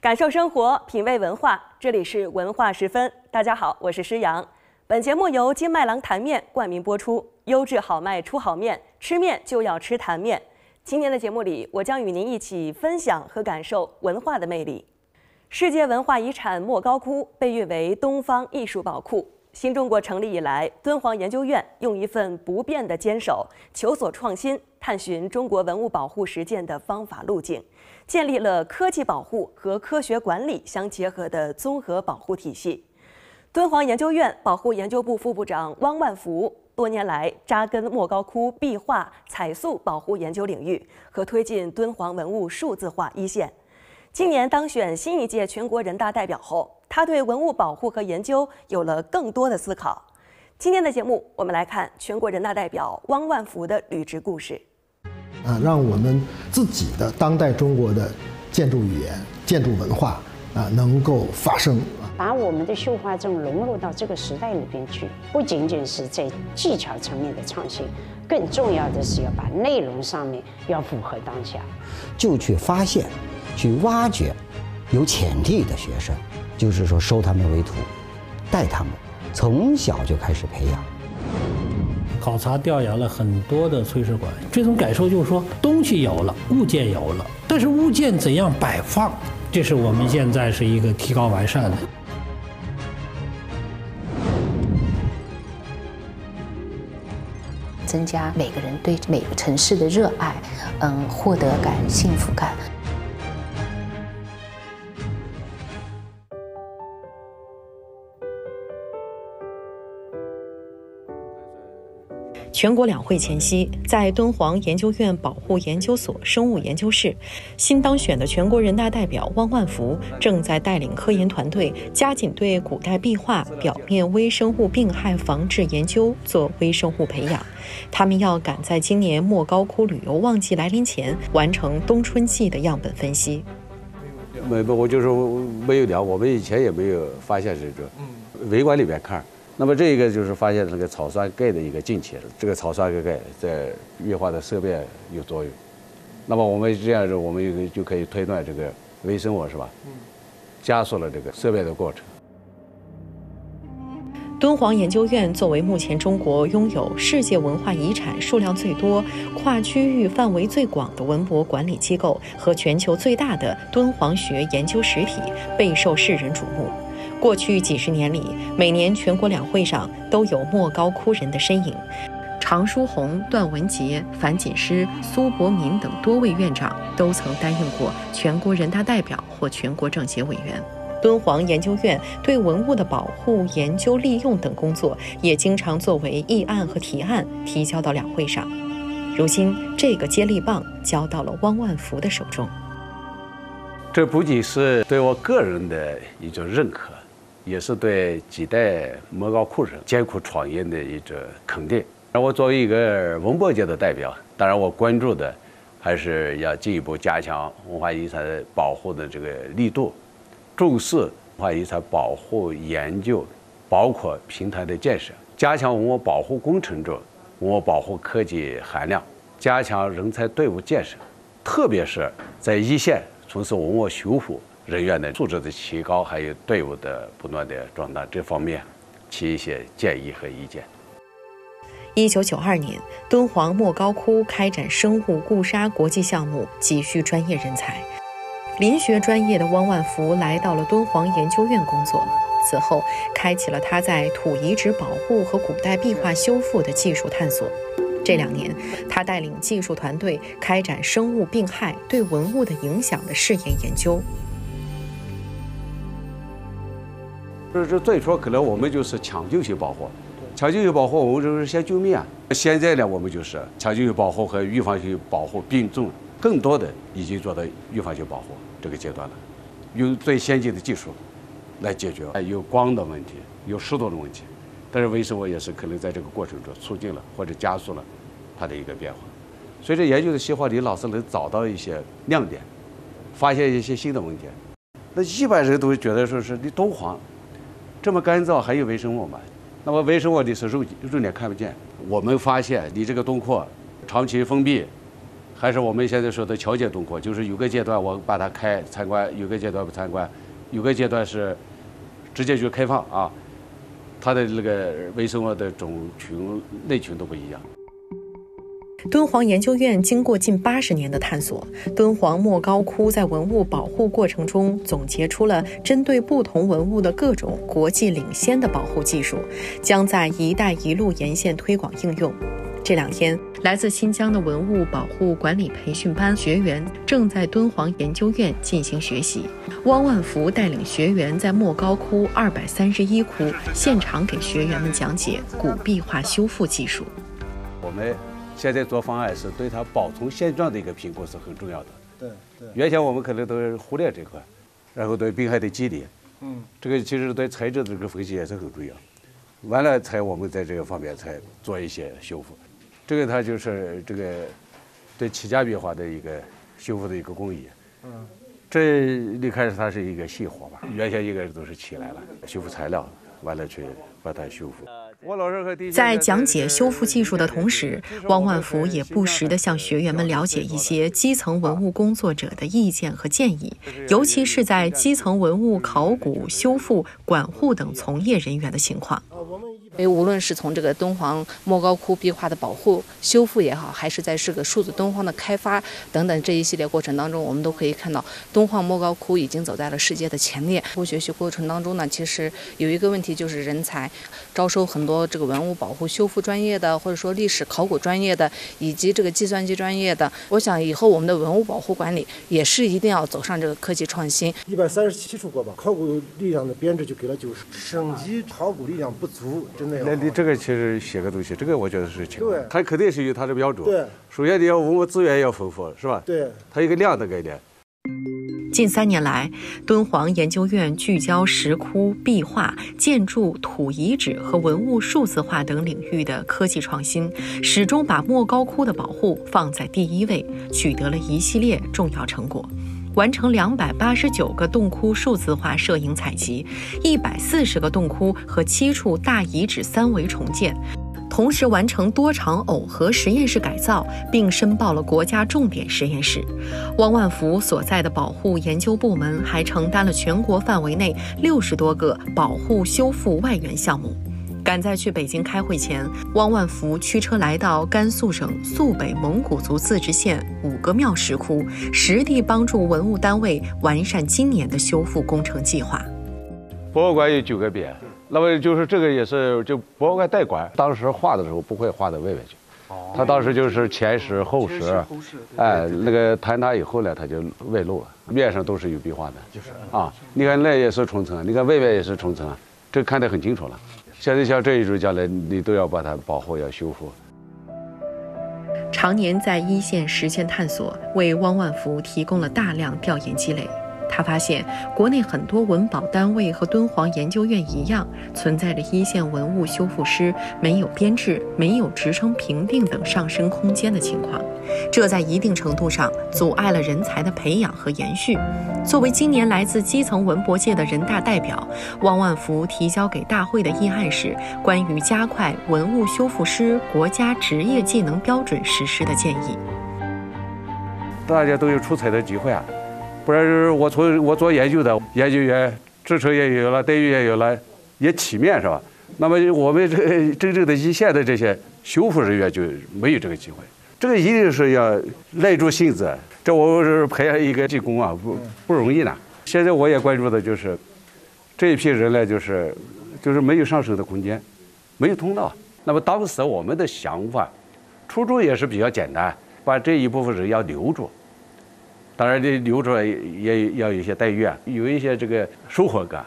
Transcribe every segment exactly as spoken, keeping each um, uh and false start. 感受生活，品味文化，这里是文化十分。大家好，我是施洋。本节目由金麦郎坛面冠名播出，优质好卖出好面，吃面就要吃坛面。今年的节目里，我将与您一起分享和感受文化的魅力。世界文化遗产莫高窟被誉为东方艺术宝库。新中国成立以来，敦煌研究院用一份不变的坚守，求索创新，探寻中国文物保护实践的方法路径。 建立了科技保护和科学管理相结合的综合保护体系。敦煌研究院保护研究部副部长汪万福多年来扎根莫高窟壁画、彩塑保护研究领域和推进敦煌文物数字化一线。今年当选新一届全国人大代表后，他对文物保护和研究有了更多的思考。今天的节目，我们来看全国人大代表汪万福的履职故事。 啊，让我们自己的当代中国的建筑语言、建筑文化啊，能够发声，把我们的绣花针融入到这个时代里边去。不仅仅是在技巧层面的创新，更重要的是要把内容上面要符合当下，就去发现、去挖掘有潜力的学生，就是说收他们为徒，带他们从小就开始培养。 考察调研了很多的炊事馆，这种感受就是说，东西有了，物件有了，但是物件怎样摆放，这是我们现在是一个提高完善的。增加每个人对每个城市的热爱，嗯，获得感、幸福感。 全国两会前夕，在敦煌研究院保护研究所生物研究室，新当选的全国人大代表汪万福正在带领科研团队加紧对古代壁画表面微生物病害防治研究做微生物培养。他们要赶在今年莫高窟旅游旺季来临前完成冬春季的样本分析。没，我就是没有聊，我们以前也没有发现这个，围观里面看。 那么这个就是发现这个草酸钙的一个进切，这个草酸钙在液化的色变有作用。那么我们这样子，我们就可以推断这个微生物是吧？加速了这个色变的过程。 敦煌研究院作为目前中国拥有世界文化遗产数量最多、跨区域范围最广的文博管理机构和全球最大的敦煌学研究实体，备受世人瞩目。过去几十年里，每年全国两会上都有莫高窟人的身影。 常书鸿、段文杰、樊锦诗、苏伯民等多位院长都曾担任过全国人大代表或全国政协委员。敦煌研究院对文物的保护、研究、利用等工作，也经常作为议案和提案提交到两会上。如今，这个接力棒交到了汪万福的手中。这不仅是对我个人的一种认可，也是对几代莫高窟人艰苦创业的一种肯定。 我作为一个文博界的代表，当然我关注的还是要进一步加强文化遗产保护的这个力度，重视文化遗产保护研究，包括平台的建设，加强文物保护工程中文物保护科技含量，加强人才队伍建设，特别是在一线从事文物修复人员的素质的提高，还有队伍的不断的壮大这方面，提一些建议和意见。 一九九二年，敦煌莫高窟开展生物固沙国际项目，急需专业人才。林学专业的汪万福来到了敦煌研究院工作，此后开启了他在土遗址保护和古代壁画修复的技术探索。这两年，他带领技术团队开展生物病害对文物的影响的试验研究。这这最初可能我们就是抢救性保护。 抢救性保护，我们就是先救命啊！现在呢，我们就是抢救性保护和预防性保护并重，更多的已经做到预防性保护这个阶段了。用最先进的技术来解决有光的问题、有湿度的问题，但是微生物也是可能在这个过程中促进了或者加速了它的一个变化。随着研究的细化，李老师能找到一些亮点，发现一些新的问题。那一般人都觉得说是你敦煌这么干燥还有微生物吗？那么微生物你是肉肉眼看不见。我们发现你这个东扩长期封闭，还是我们现在说的桥接东扩，就是有个阶段我把它开参观，有个阶段不参观，有个阶段是直接就开放啊。 它的那个微生物的种群类群都不一样。敦煌研究院经过近八十年的探索，敦煌莫高窟在文物保护过程中总结出了针对不同文物的各种国际领先的保护技术，将在“一带一路”沿线推广应用。这两天，来自新疆的文物保护管理培训班学员正在敦煌研究院进行学习。汪万福带领学员在莫高窟二百三十一窟现场给学员们讲解古壁画修复技术。我们现在做方案是对它保存现状的一个评估是很重要的。对对。原先我们可能都是忽略这块，然后对病害的机理，嗯，这个其实对材质的这个分析也是很重要。完了才我们在这个方面才做一些修复。 这个它就是这个对齐家壁画的一个修复的一个工艺。嗯，这一开始它是一个细活吧，原先一个都是起来了，修复材料完了去把它修复。在讲解修复技术的同时，汪万福也不时地向学员们了解一些基层文物工作者的意见和建议，尤其是在基层文物考古、修复、管护等从业人员的情况。 因为无论是从这个敦煌莫高窟壁画的保护、修复也好，还是在这个数字敦煌的开发等等这一系列过程当中，我们都可以看到，敦煌莫高窟已经走在了世界的前列。不学习过程当中呢，其实有一个问题就是人才，招收很多这个文物保护、修复专业的，或者说历史考古专业的，以及这个计算机专业的。我想以后我们的文物保护管理也是一定要走上这个科技创新。一百三十七处国吧，考古力量的编制就给了九十，省级考古力量不足。 那你这个其实写个东西，这个我觉得是挺好，它肯定是有它的标准。对，首先你要文物资源要丰富，是吧？对，它一个量的概念。近三年来，敦煌研究院聚焦石窟、壁画、建筑、土遗址和文物数字化等领域的科技创新，始终把莫高窟的保护放在第一位，取得了一系列重要成果。 完成两百八十九个洞窟数字化摄影采集，一百四十个洞窟和七处大遗址三维重建，同时完成多场耦合实验室改造，并申报了国家重点实验室。汪万福所在的保护研究部门还承担了全国范围内六十多个保护修复外援项目。 赶在去北京开会前，汪万福驱车来到甘肃省肃北蒙古族自治县五个庙石窟，实地帮助文物单位完善今年的修复工程计划。博物馆有九个匾，那么就是这个也是就博物馆代管，当时画的时候不会画到外面去，他当时就是前石后石，哎，那个坍塌以后呢，他就外露了，面上都是有壁画的，就是啊，你看那也是重层，你看外面也是重层，这看得很清楚了。 现在像这一种将来，你都要把它保护，要修复。常年在一线实践探索，为汪万福提供了大量调研积累。他发现，国内很多文保单位和敦煌研究院一样，存在着一线文物修复师没有编制、没有职称评定等上升空间的情况，这在一定程度上阻碍了人才的培养和延续。作为今年来自基层文博界的人大代表，汪万福提交给大会的议案是关于加快文物修复师国家职业技能标准实施的建议。大家都有出彩的机会啊！ 不然我从我做研究的研究员，职称也有了，待遇也有了，也体面是吧？那么我们这个真正的一线的这些修复人员就没有这个机会，这个一定是要耐住性子。这我是培养一个技工啊，不不容易呢。现在我也关注的就是这一批人呢，就是就是没有上升的空间，没有通道。那么当时我们的想法，初衷也是比较简单，把这一部分人要留住。 当然，你留出来也要有一些待遇啊，有一些这个收获感。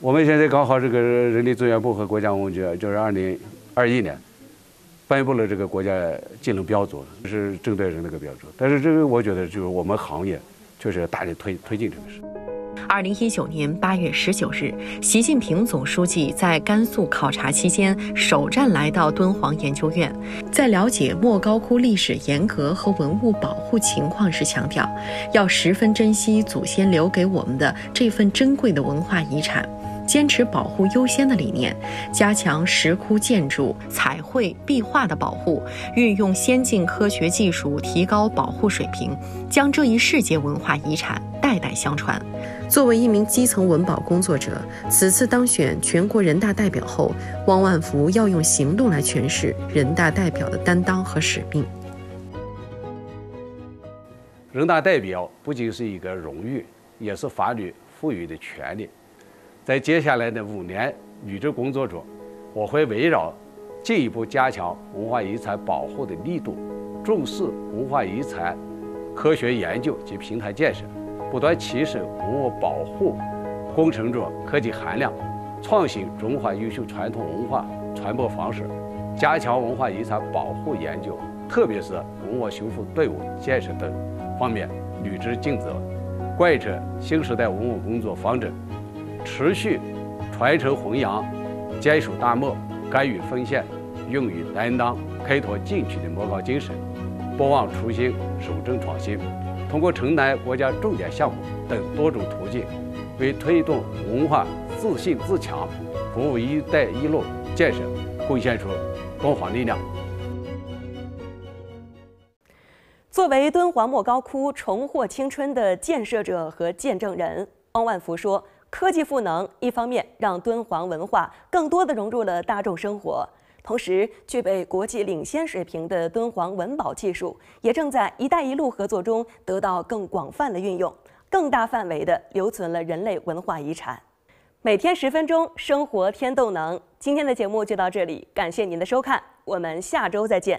我们现在刚好这个人力资源部和国家文物局就是二零二一年颁布了这个国家技能标准，是针对人那个标准。但是这个我觉得就是我们行业确实大力推推进这个事。二零一九年八月十九日，习近平总书记在甘肃考察期间首站来到敦煌研究院，在了解莫高窟历史沿革和文物保护情况时强调，要十分珍惜祖先留给我们的这份珍贵的文化遗产。 坚持保护优先的理念，加强石窟建筑、彩绘、壁画的保护，运用先进科学技术提高保护水平，将这一世界文化遗产代代相传。作为一名基层文保工作者，此次当选全国人大代表后，汪万福要用行动来诠释人大代表的担当和使命。人大代表不仅是一个荣誉，也是法律赋予的权利。 在接下来的五年履职工作中，我会围绕进一步加强文化遗产保护的力度，重视文化遗产科学研究及平台建设，不断提升文物保护工程中科技含量，创新中华优秀传统文化传播方式，加强文化遗产保护研究，特别是文物修复队伍建设等方面履职尽责，贯彻新时代文物工作方针。 持续传承弘扬坚守大漠、甘于奉献、勇于担当、开拓进取的莫高精神，不忘初心、守正创新，通过承担国家重点项目等多种途径，为推动文化自信自强、服务“一带一路”建设贡献出敦煌力量。 作为敦煌莫高窟重获青春的建设者和见证人，汪万福说。 科技赋能一方面让敦煌文化更多地融入了大众生活，同时具备国际领先水平的敦煌文保技术也正在“一带一路”合作中得到更广泛的运用，更大范围地留存了人类文化遗产。每天十分钟，生活添动能。今天的节目就到这里，感谢您的收看，我们下周再见。